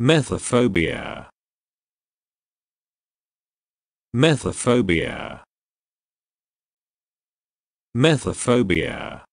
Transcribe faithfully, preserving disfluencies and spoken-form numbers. Methyphobia. Methyphobia. Methyphobia.